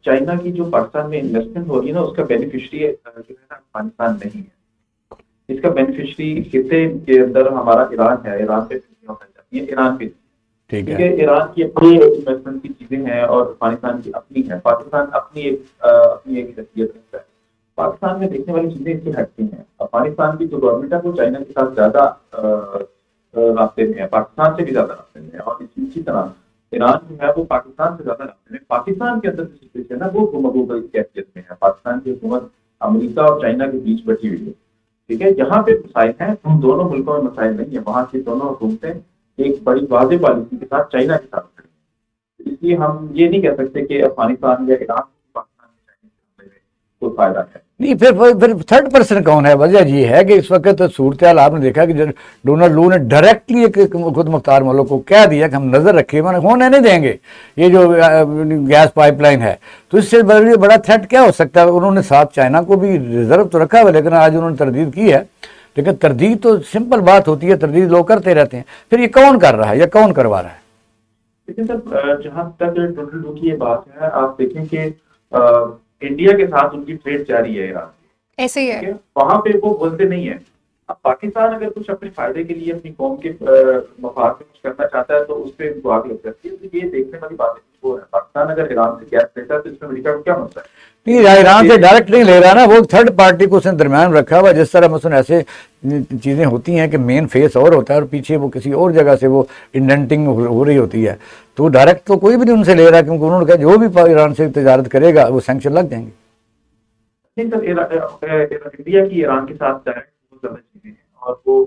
चाइना की जो पाकिस्तान में इन्वेस्टमेंट हो रही है ना, उसका बेनिफिशरी अफगानिस्तान नहीं है। इसका बेनिफिशरी खिते के अंदर हमारा ईरान है, ईरान पे जाती है, ईरान पे ठीक है। ईरान की अपनी इन्वेस्टमेंट की चीजें हैं और पाकिस्तान की अपनी है। पाकिस्तान अपनी एक अपनी एक हैसियत रखता है। पाकिस्तान में देखने वाली चीजें इसकी हटती हैं। अफगानिस्तान की जो गवर्नमेंट है वो चाइना के साथ ज्यादा रास्ते में है, पाकिस्तान से भी ज्यादा रास्ते में है। और इसी तरह ईरान जो है वो पाकिस्तान से ज्यादा रास्ते में। पाकिस्तान के अंदर जो सिचुएशन है वो गुमगुम की हैसियत में है। पाकिस्तान की हुकूमत अमरीका और चाइना के बीच बटी हुई है, ठीक है। यहाँ पे मसाइल हैं, उन दोनों मुल्कों में मसाइल नहीं है। वहाँ की दोनों हुकूमतें एक बड़ी वाज़े पॉलिसी के साथ चाइना के साथ, इसलिए हम ये नहीं कह सकते कि अफगानिस्तान या ईरान पाकिस्तान कोई फायदा है नहीं। फिर फिर थर्ड पर्सन कौन है? वजह ये है कि इस वक्त सूरत हाल आपने देखा कि डोनाल्ड लू ने डायरेक्टली एक खुद मुख्तार मुल्क को कह दिया कि हम नज़र रखें, वरना होने नहीं देंगे ये जो गैस पाइपलाइन है। तो इससे बड़ा थ्रेट क्या हो सकता है? उन्होंने साथ चाइना को भी रिजर्व तो रखा हुआ, लेकिन आज उन्होंने तरदीद की है। लेकिन तरदीद तो सिंपल बात होती है, तरदीद लोग करते रहते हैं। फिर ये कौन कर रहा है या कौन करवा रहा है? लेकिन सर जहाँ तक डोनाल्ड लू की ये बात है, आप देखें कि इंडिया के साथ उनकी ट्रेड जारी है ईरान की, ऐसे ही है, वहाँ पे वो बोलते नहीं है। अब पाकिस्तान अगर कुछ अपने फायदे के लिए अपनी कौम के मफाद में कुछ करना चाहता है तो उस पर उनको आगे लग सकती है। तो ये देखने वाली बात है, पाकिस्तान अगर ईरान से गैस लेता है तो इसमें अमेरिका को क्या मसला है? नहीं, ईरान से डायरेक्ट नहीं ले रहा ना, वो थर्ड पार्टी को उसने दरम्यान रखा हुआ। जिस तरह मसलन ऐसे चीज़ें होती हैं कि मेन फेस और होता है और पीछे वो किसी और जगह से वो इंडेंटिंग हो रही होती है, तो डायरेक्ट तो कोई भी नहीं उनसे ले रहा, क्योंकि उन्होंने कहा जो भी ईरान से तजारत करेगा वो सैंक्शन लग जाएंगे। नहीं सर, इंडिया की ईरान के साथ डायरेक्ट बहुत ज़्यादा चीज़ें हैं और वो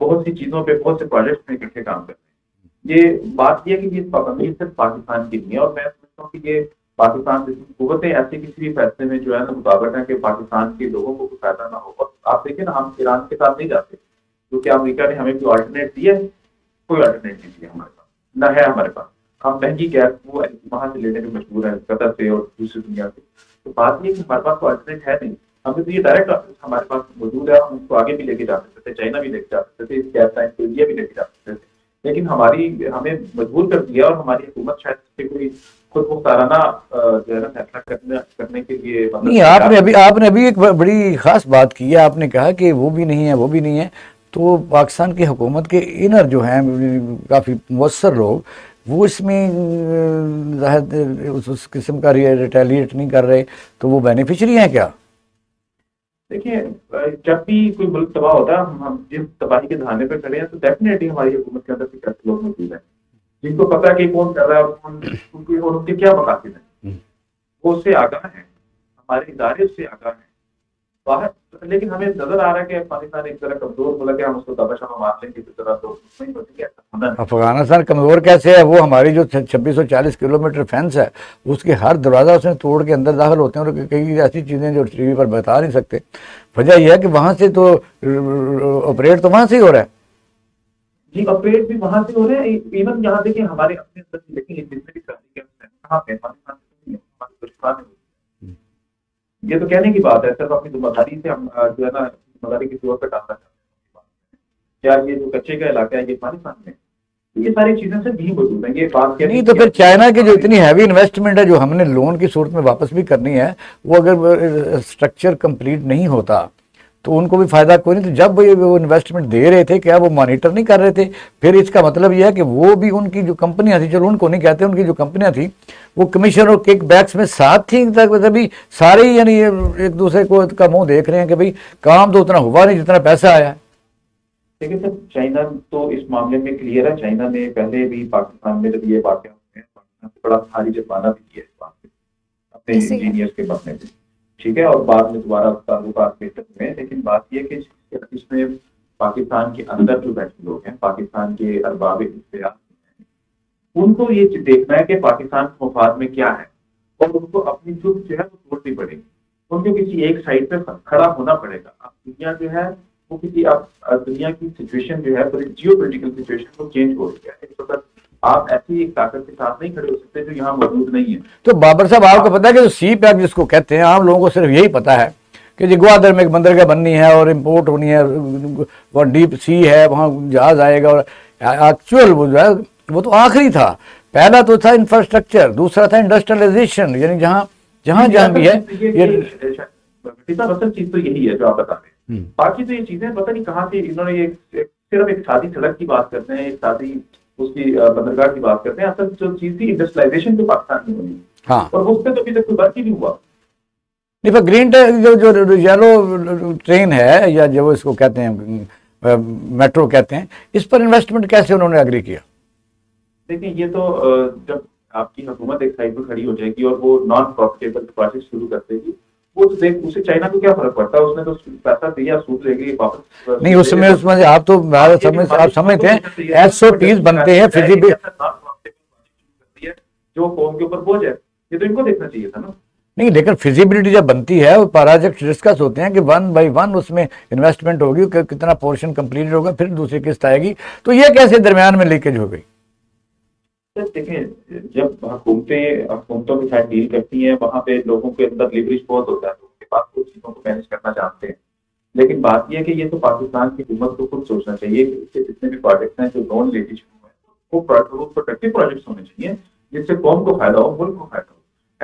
बहुत सी चीज़ों पर बहुत से प्रोजेक्ट्स में इकट्ठे काम कर रहे हैं। ये बात यह कि ये पाबंदी सिर्फ पाकिस्तान की नहीं है और मैं समझता हूँ कि ये पाकिस्तान जैसी हुकूमतें ऐसे किसी भी फैसले में जो है ना मुताबिक है कि पाकिस्तान के लोगों को कोई फायदा ना हो। आप देखें ना, हम ईरान के साथ नहीं जाते क्योंकि अमेरिका ने हमें कोई अल्टरनेट दिया, कोई अल्टरनेट नहीं दिया हमारे पास, ना है हमारे पास। हम महंगी गैस वो वहाँ से लेने में मजबूर हैं, कतर से और दूसरी दुनिया से। तो बात यह कि हमारे पास कोई अल्टरनेट है नहीं, हमें तो ये डायरेक्ट हमारे पास मौजूद है, हम उसको आगे भी लेके जा सकते थे, चाइना भी लेके जा सकते थे, इस गैस लाइन को इंडिया भी लेके जा सकते थे। लेकिन हमारी हमें मजबूर कर दिया और हमारी हुकूमत शायद इससे कोई खुद मुख्ताराना फैसला करने करने के लिए नहीं। आपने अभी आपने अभी एक बड़ी खास बात की है, आपने कहा कि वो भी नहीं है वो भी नहीं है। तो पाकिस्तान की हुकूमत के इनर जो हैं काफ़ी मौसर लोग वो इसमें जाहिर उस, उस किस्म का रिटेलिएट नहीं कर रहे, तो वो बेनिफिशरी हैं क्या? देखिए, जब भी कोई मुल्क तबाह होता है, हम जिस तबाही के दहाने पे खड़े हैं तो डेफिनेटली हमारी हुकूमत के अंदर फिक्र लोग मौजूद हैं जिनको पता है कि कौन कर रहा है उनकी और उनके क्या मकासद हैं। वो उससे आगाह हैं, हमारे इदारे उससे आगाह हैं बाहर। लेकिन हमें नजर आ रहा है कि पाकिस्तान एक तरह कमजोर मुल्क है, हम उसको दबा शबा मार लेंगे तो जरा तो नहीं होती है। अफगानिस्तान कमजोर कैसे है? वो हमारी जो छब्बीस सौ चालीस किलोमीटर फेंस है उसके हर दरवाज़ा उसने तोड़ के अंदर दाखिल होते हैं और कई ऐसी चीज़ें जो टीवी पर बता नहीं सकते। वजह यह है कि वहाँ से तो ऑपरेट तो वहाँ से ही हो रहा है जी, ऑपरेट भी वहाँ से हो रहे हैं। इवन यहाँ देखिए हमारे अपने अंदर ये तो कहने की बात है, सिर्फ अपनी जिम्मेदारी से हम जो है ना जिम्मेदारी के तौर पर डालना चाहते हैं। क्या ये जो कच्चे का इलाका है ये पाकिस्तान में, ये सारी चीज़ें से भी मौजूद हैं। ये बात नहीं तो फिर चाइना की जो इतनी हैवी इन्वेस्टमेंट है जो हमने लोन की सूरत में वापस भी करनी है, वो अगर स्ट्रक्चर कंप्लीट नहीं होता तो उनको भी फ़ायदा कोई नहीं। तो जब ये वो इन्वेस्टमेंट दे रहे थे क्या वो मॉनिटर नहीं कर रहे थे? फिर इसका मतलब यह है कि वो भी उनकी जो कंपनियां थी, चलो उनको नहीं कहते, उनकी जो कंपनियां थी वो कमीशन और किक बैक्स में साथ थी तभी सारे यानी एक दूसरे को का मुँह देख रहे हैं कि भाई काम तो उतना हुआ नहीं जितना पैसा आया। देखिए सर, चाइना तो इस मामले में क्लियर है। चाइना ने पहले भी पाकिस्तान में जब ये वाक़या हुए हैं पाकिस्तान से बड़ा भारी जुर्माना भी किया इस बात पे अपने इंजीनियर्स के बनने से, ठीक है। और बाद में दोबारा ताल्लुकात बेहतर हुए, लेकिन बात यह कि इसमें पाकिस्तान के अंदर जो बैठे लोग हैं, पाकिस्तान के अरबाब इख्तियार हैं, उनको ये देखना है कि पाकिस्तान के मुफाद में क्या है और उनको अपनी चुप जो है वो तोड़नी पड़ेगी, उनको किसी एक साइड पे खड़ा होना पड़ेगा। अब दुनिया जो है वो किसी आप दुनिया की सिचुएशन जो है पूरी जियो पोलिटिकल सिचुएशन को चेंज हो गया है। इस वक्त आप ऐसी एक ताकत के साथ नहीं खड़े हो सकते जो यहाँ मौजूद नहीं है। तो बाबर साहब आपको पता है कि जो सी पैक जिसको कहते हैं, आम लोगों को सिर्फ यही पता है कि जी ग्वादर में एक बंदरगाह बननी है और इम्पोर्ट होनी है, वहाँ डीप सी है, वहाँ जहाज आएगा। और एक्चुअल वो जो है वो तो आखिरी था। पहला तो था इंफ्रास्ट्रक्चर, दूसरा था इंडस्ट्रियलाइजेशन, यानी जहाँ जहाँ जहाँ भी है चीज तो यही है जो आप बता रहे हैं। बाकी तो ये चीजें पता नहीं कहाँ से इन्होंने सिर्फ एक सादी सड़क की बात करते हैं, एक सादी उसकी बंदरगाह की बात करते हैं। असल जो चीज थी इंडस्ट्रियलाइजेशन जो पाकिस्तान में होनी हाँ, और उस पर तो अभी तक कोई बात ही नहीं हुआ। नहीं पर ग्रीन जो जो येलो ट्रेन है या जो इसको कहते हैं मेट्रो कहते हैं, इस पर इन्वेस्टमेंट कैसे उन्होंने एग्री किया? देखिए ये तो जब आपकी हुकूमत एक साइड पर खड़ी हो जाएगी और वो नॉन प्रॉफिटेबल प्रोजेक्ट शुरू कर देगी, वो तो देख उसे चाइना को क्या फर्क पड़ता है, उसने तो पैसा दिया सूद लेके वापस नहीं। उसमें उसमें आप तो समझ आप समझते हैं एसओपीज बनते हैं फिजिबल जो कौम के ऊपर बोझ है, ये तो इनको देखना चाहिए था ना। नहीं लेकिन फिजिबिलिटी जब बनती है और प्रोजेक्ट डिस्कस होते हैं कि वन बाई वन उसमें इन्वेस्टमेंट होगी, कितना पोर्शन कंप्लीट होगा, फिर दूसरी किस्त आएगी, तो ये कैसे दरमियान में लीकेज हो गई? देखें जब हुकूमतें हुकूमतों के साथ डील करती हैं वहाँ पे लोगों के अंदर लिवरेज बहुत होता है, लोगों के पास कुछ चीज़ों को मैनेज करना चाहते हैं। लेकिन बात यह है कि ये तो पाकिस्तान की हुकूमत को खुद सोचना चाहिए कि इससे जितने भी प्रोजेक्ट्स हैं जो नॉन लेटेस्ट हुए हैं वो प्रोडक्टिव प्रोजेक्ट्स होने चाहिए जिससे कौम को फायदा हो, मुल्क को फायदा हो।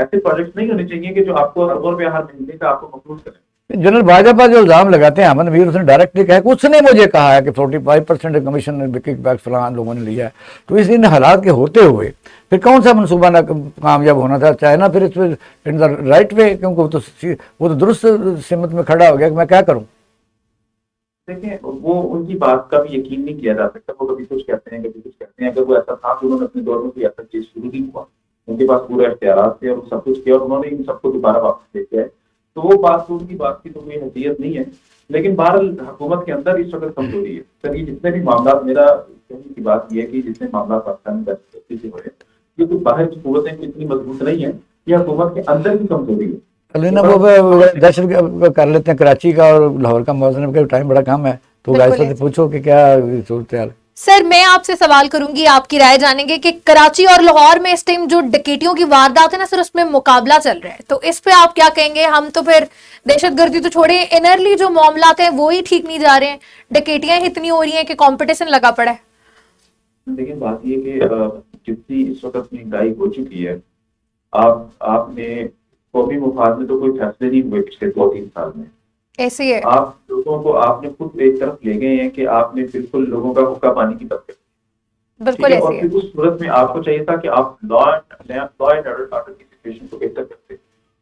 ऐसे प्रोजेक्ट्स नहीं होने चाहिए कि जो आपको अरबों रुपया हर महीने का आपको मखलूस करें। जनरल भाजपा जो इल्जाम लगाते हैं अहमद मीर, उसने डायरेक्टली कहा उसने मुझे कहा है कि पैंतालीस परसेंट कमीशन किकबैक फलान लोगों ने लिया है। तो इस इन हालात के होते हुए फिर कौन सा मनसूबा ना कामयाब होना था? चाइना फिर इस इन द राइट वे, क्योंकि वो तो वो तो दुरुस्त सिमत में खड़ा हो गया कि मैं क्या करूँ। देखिए वो उनकी बात का भी यकीन नहीं किया जा सकता, वो कभी कुछ कहते हैं कभी कुछ कहते हैं। अगर वो ऐसा था तो उन्होंने अपने दौर में भी ऐसा चीज़ शुरू नहीं हुआ, उनके पास पूरा इख्तियार थे और सब कुछ किया और उन्होंने इन सबको दोबारा वापस लेके आए, तो वो बात की बात की तो कोई हैसियत नहीं है। लेकिन बहरहाल हुकूमत के अंदर इस वक्त कमजोरी है। सर ये जितने भी मामला, मेरा कहने की बात यह है कि जितने मामला पाकिस्तान में दहशतगर्दी से हुए ये तो बाहर की हुकूमतें इतनी मजबूत नहीं है, ये हुकूमत के अंदर की कमजोरी है। लेकिन वो दहशत कर लेते हैं कराची का और लाहौर का मौजूदा का टाइम बड़ा कम है, तो ऐसा से पूछो कि क्या सूरत हाल है। सर मैं आपसे सवाल करूंगी, आपकी राय जानेंगे कि कराची और लाहौर में इस टाइम जो डकैतियों की वारदात है ना सर, उसमें मुकाबला चल रहा है, तो इस पे आप क्या कहेंगे? हम तो फिर दहशतगर्दी तो छोड़े, इनरली जो मामलात हैं वो ही ठीक नहीं जा रहे हैं, डकैतियां इतनी हो रही हैं कि कंपटीशन लगा पड़ा है। देखिए बात ये कि जितनी इस वक्त महंगाई हो चुकी है, आप आपने कौमी मुफाद में तो कोई फैसले नहीं हुए पिछले दो तीन साल में, ऐसे है आप लोगों को आपने खुद एक तरफ ले गए हैं कि आपने बिल्कुल लोगों का हुक्का पानी की बात करी। और फिर उस सूरत में आपको चाहिए था कि आप लॉ नया लॉ एंड ऑर्डर की सिचुएशन को बेहतर करते,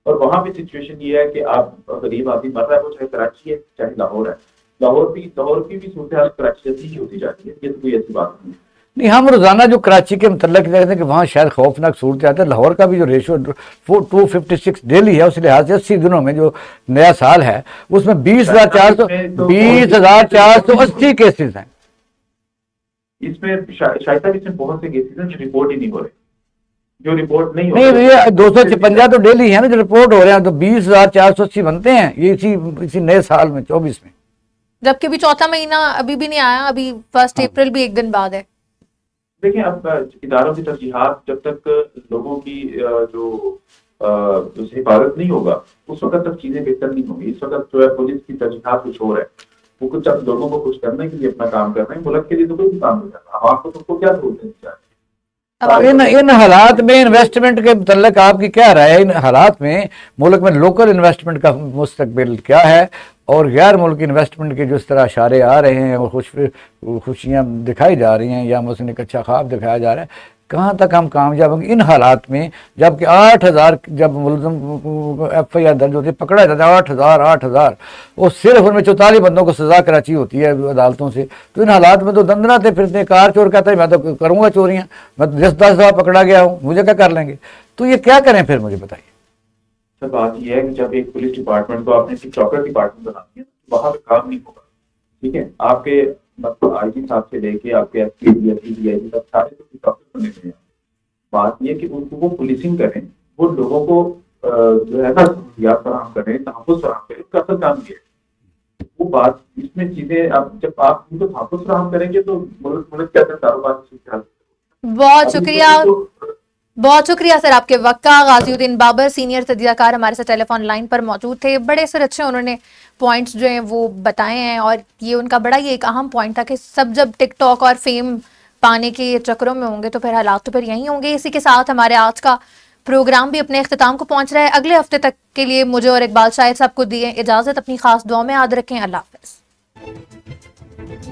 और वहाँ भी सिचुएशन ये है कि आप गरीब आदमी मर रहा है, वो चाहे कराची है चाहे लाहौर है। लाहौर भी लाहौर की भी सूरत हाल कराची जैसी ही होती जाती है, ये तो कोई ऐसी बात नहीं है। नहीं हम रोज़ाना जो कराची के मतलब कहते हैं कि वहाँ शायद खौफनाक सूरत आता है। लाहौर का भी जो रेशो वो टू फिफ्टी सिक्स डेली है, उस लिहाज से अस्सी दिनों में जो नया साल है उसमें बीस हज़ार चार सौ बीस हज़ार चार सौ अस्सी केसेज हैं। इसमें शायद इसमें बहुत से केसेज हैं जो रिपोर्ट ही नहीं हो रहे, जो रिपोर्ट नहीं हो नहीं भैया दो सौ छप्पन तो डेली है ना जो रिपोर्ट हो रहे हैं, तो बीस हज़ार चार सौ अस्सी बनते हैं ये इसी इसी नए साल में चौबीस में, जबकि अभी चौथा महीना अभी भी नहीं आया, अभी फर्स्ट अप्रैल भी एक दिन बाद है। देखिए अब इदारों की तरजीहात जब तक लोगों की जो हिफाजत नहीं होगा उस वक्त तक चीज़ें बेहतर नहीं होंगी। इस वक्त जो है पुलिस की तरजीहात कुछ और है, वो कुछ अब लोगों को कुछ करने के लिए अपना काम कर रहे हैं, मुल्क के लिए तो कोई भी काम नहीं कर रहा। अब आपको सबको क्या जरूरत है? इन इन हालात में इन्वेस्टमेंट के मतलब आपकी क्या राय है? इन हालात में मुल्क में लोकल इन्वेस्टमेंट का मुस्तकबिल क्या है, और गैर मुल्की इन्वेस्टमेंट के जिस तरह इशारे आ रहे हैं और खुश खुशियाँ दिखाई जा रही हैं या मुझे एक अच्छा ख्वाब दिखाया जा रहा है, कहाँ तक हम कामयाब होंगे इन हालात में? जबकि आठ हज़ार जब मुलजम एफ आई आर दर्ज होती है पकड़ा जाता है आठ हज़ार आठ हज़ार, और सिर्फ उनमें चौतालीस बंदों को सजा कराची होती है अदालतों से। तो इन हालात में तो दंदनाते फिरते, कार चोर कहता है मैं तो करूँगा चोरियाँ, मैं तो दस दस दफ़ा पकड़ा गया हूँ, मुझे क्या कर लेंगे? तो ये क्या करें फिर मुझे बताइए। सर बात यह है कि जब एक पुलिस डिपार्टमेंट को आपने चौकर डिपार्टमेंट बना दिया तो वहाँ पर काम नहीं होगा। ठीक है आपके मतलब आई जी साहब से लेके आपके S P D S C D I G साहब सारे तो डॉक्टर बने हुए हैं। बात यह कि उनको वो पुलिसिंग करें, वो लोगों को जो है ना सहूलियात फराहम करें, तहफ़ुज़ फराहम करें, उसका असर काम किया है। वो बात इसमें चीजें आप जब आप इनको थापस रहा करेंगे तो मुल्क के अंदर कारोबार। बहुत शुक्रिया, बहुत शुक्रिया सर आपके वक्त का। गाजीउद्दीन बाबर सीनियर तजज़ियाकार हमारे साथ टेलीफोन लाइन पर मौजूद थे। बड़े सर अच्छे उन्होंने पॉइंट्स जो हैं वो बताए हैं और ये उनका बड़ा ये एक अहम पॉइंट था कि सब जब टिकटॉक और फेम पाने के चक्करों में होंगे तो फिर हालात तो फिर यहीं होंगे। इसी के साथ हमारे आज का प्रोग्राम भी अपने अख्तिताम को पहुँच रहा है। अगले हफ्ते तक के लिए मुझे और इकबाल शाहिद साहब को दिए इजाज़त। अपनी खास दुआ में याद रखें। अल्लाह हाफ़िज़।